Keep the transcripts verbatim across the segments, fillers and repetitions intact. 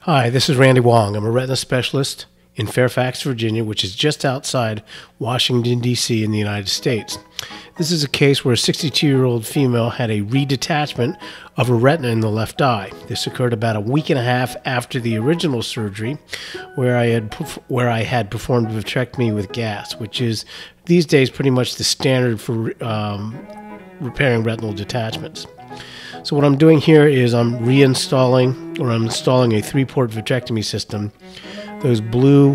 Hi, this is Randy Wong. I'm a retina specialist in Fairfax, Virginia, which is just outside Washington, D C in the United States. This is a case where a sixty-two-year-old female had a redetachment of her retina in the left eye. This occurred about a week and a half after the original surgery where I had, where I had performed vitrectomy with gas, which is these days pretty much the standard for um, repairing retinal detachments. So what I'm doing here is I'm reinstalling, or I'm installing a three-port vitrectomy system. Those blue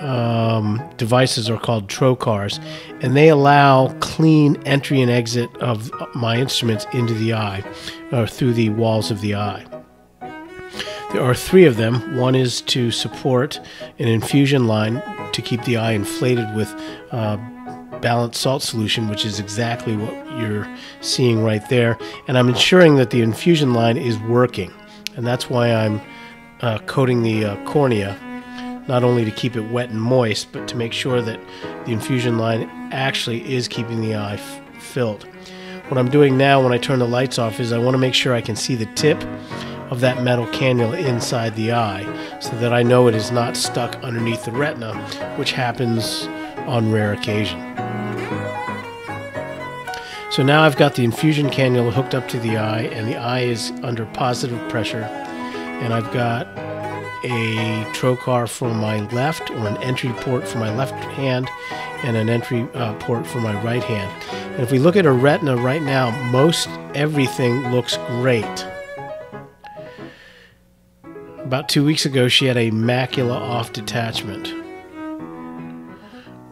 um, devices are called trocars, and they allow clean entry and exit of my instruments into the eye, or through the walls of the eye. There are three of them. One is to support an infusion line to keep the eye inflated with uh, balanced salt solution, which is exactly what you're seeing right there, and I'm ensuring that the infusion line is working, and that's why I'm uh, coating the uh, cornea, not only to keep it wet and moist, but to make sure that the infusion line actually is keeping the eye filled. What I'm doing now when I turn the lights off is I want to make sure I can see the tip of that metal cannula inside the eye so that I know it is not stuck underneath the retina, which happens on rare occasion. So now I've got the infusion cannula hooked up to the eye, and the eye is under positive pressure, and I've got a trocar for my left, or an entry port for my left hand, and an entry uh, port for my right hand. And if we look at a retina right now, most everything looks great. About two weeks ago, she had a macula off detachment.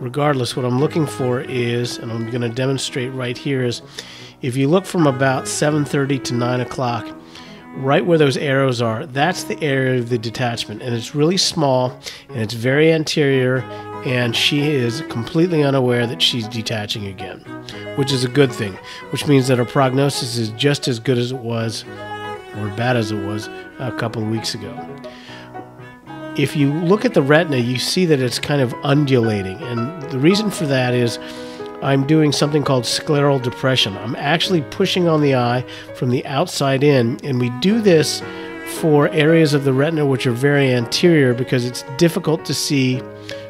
Regardless, what I'm looking for is, and I'm going to demonstrate right here, is if you look from about seven thirty to nine o'clock, right where those arrows are, that's the area of the detachment, and it's really small, and it's very anterior, and she is completely unaware that she's detaching again, which is a good thing, which means that her prognosis is just as good as it was, or bad as it was, a couple of weeks ago. If you look at the retina, you see that it's kind of undulating, and the reason for that is I'm doing something called scleral depression. I'm actually pushing on the eye from the outside in, and we do this for areas of the retina which are very anterior because it's difficult to see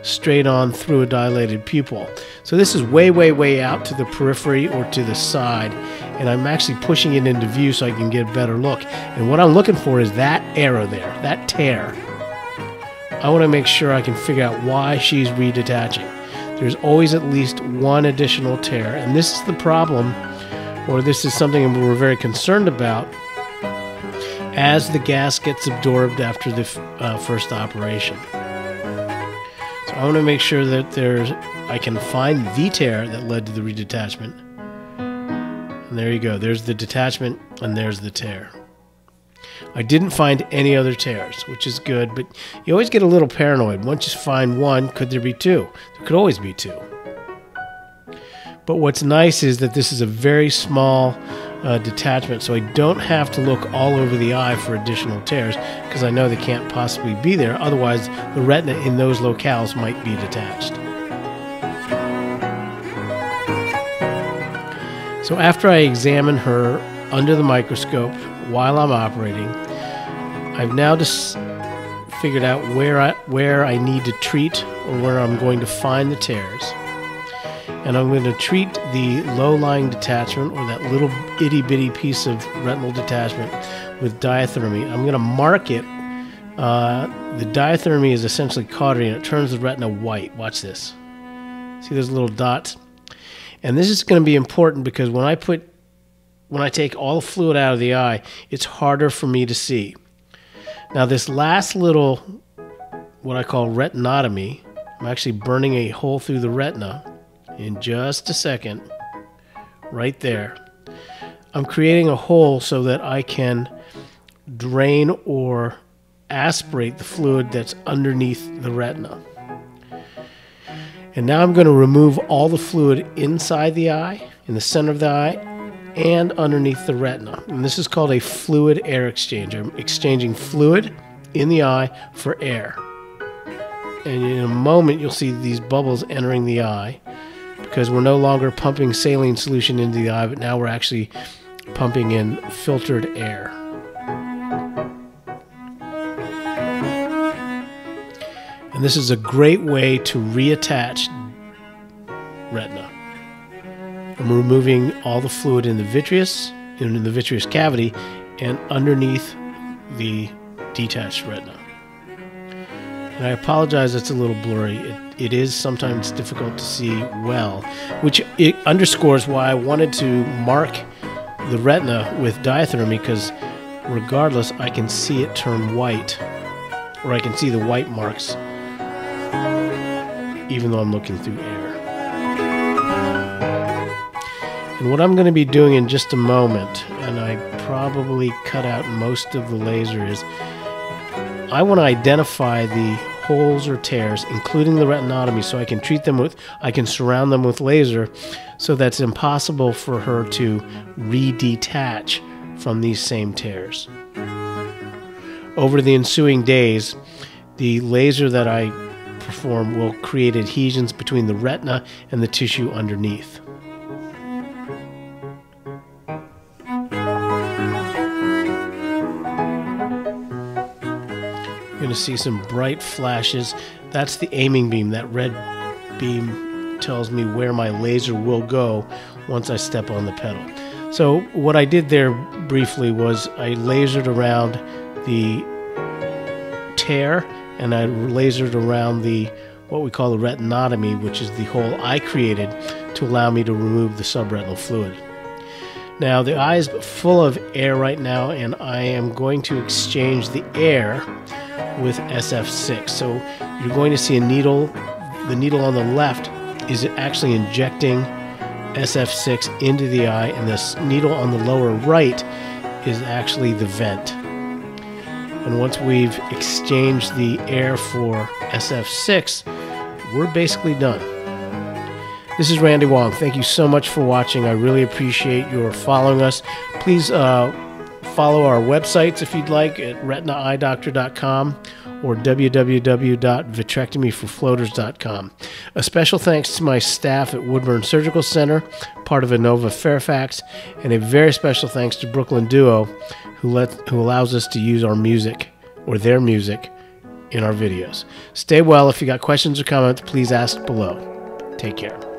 straight on through a dilated pupil. So this is way, way, way out to the periphery or to the side, and I'm actually pushing it into view so I can get a better look. And what I'm looking for is that arrow there, that tear. I want to make sure I can figure out why she's redetaching. There's always at least one additional tear, and this is the problem, or this is something we're very concerned about as the gas gets absorbed after the uh, first operation. So I want to make sure that there's, I can find the tear that led to the redetachment. And there you go. There's the detachment, and there's the tear. I didn't find any other tears, which is good, but you always get a little paranoid. Once you find one, could there be two? There could always be two. But what's nice is that this is a very small uh, detachment, so I don't have to look all over the eye for additional tears because I know they can't possibly be there. Otherwise, the retina in those locales might be detached. So after I examine her under the microscope while I'm operating, I've now just figured out where I, where I need to treat, or where I'm going to find the tears. And I'm going to treat the low-lying detachment, or that little itty-bitty piece of retinal detachment, with diathermy. I'm going to mark it. Uh, the diathermy is essentially cautery, and it turns the retina white. Watch this. See those little dots? And this is going to be important because when I put When I take all the fluid out of the eye, it's harder for me to see. Now this last little, what I call retinotomy, I'm actually burning a hole through the retina in just a second, right there. I'm creating a hole so that I can drain or aspirate the fluid that's underneath the retina. And now I'm going to remove all the fluid inside the eye, in the center of the eye, and underneath the retina. And this is called a fluid air exchanger. I'm exchanging fluid in the eye for air. and in a moment you'll see these bubbles entering the eye, because we're no longer pumping saline solution into the eye, but now we're actually pumping in filtered air. And this is a great way to reattach retina. I'm removing all the fluid in the vitreous, in the vitreous cavity, and underneath the detached retina. And I apologize, it's a little blurry. It, it is sometimes difficult to see well, which it underscores why I wanted to mark the retina with diathermy, because regardless, I can see it turn white, or I can see the white marks, even though I'm looking through air. And what I'm going to be doing in just a moment, and I probably cut out most of the laser, is I want to identify the holes or tears, including the retinotomy, so I can treat them with, I can surround them with laser, so that's impossible for her to re-detach from these same tears. Over the ensuing days, the laser that I perform will create adhesions between the retina and the tissue underneath. To see some bright flashes. That's the aiming beam. That red beam tells me where my laser will go once I step on the pedal. So what I did there briefly was I lasered around the tear, and I lasered around the what we call the retinotomy, which is the hole I created to allow me to remove the subretinal fluid. Now the eye is full of air right now, and I am going to exchange the air with S F six. So you're going to see a needle. The needle on the left is actually injecting S F six into the eye, and this needle on the lower right is actually the vent. And once we've exchanged the air for S F six, we're basically done. This is Randy Wong. Thank you so much for watching. I really appreciate your following us. Please uh, follow our websites if you'd like at Retina Eye Doctor dot com or w w w dot vitrectomy for floaters dot com. A special thanks to my staff at Woodburn Surgical Center, part of Inova Fairfax, and a very special thanks to Brooklyn Duo, who let who allows us to use our music, or their music, in our videos. Stay well. If you got questions or comments, please ask below. Take care.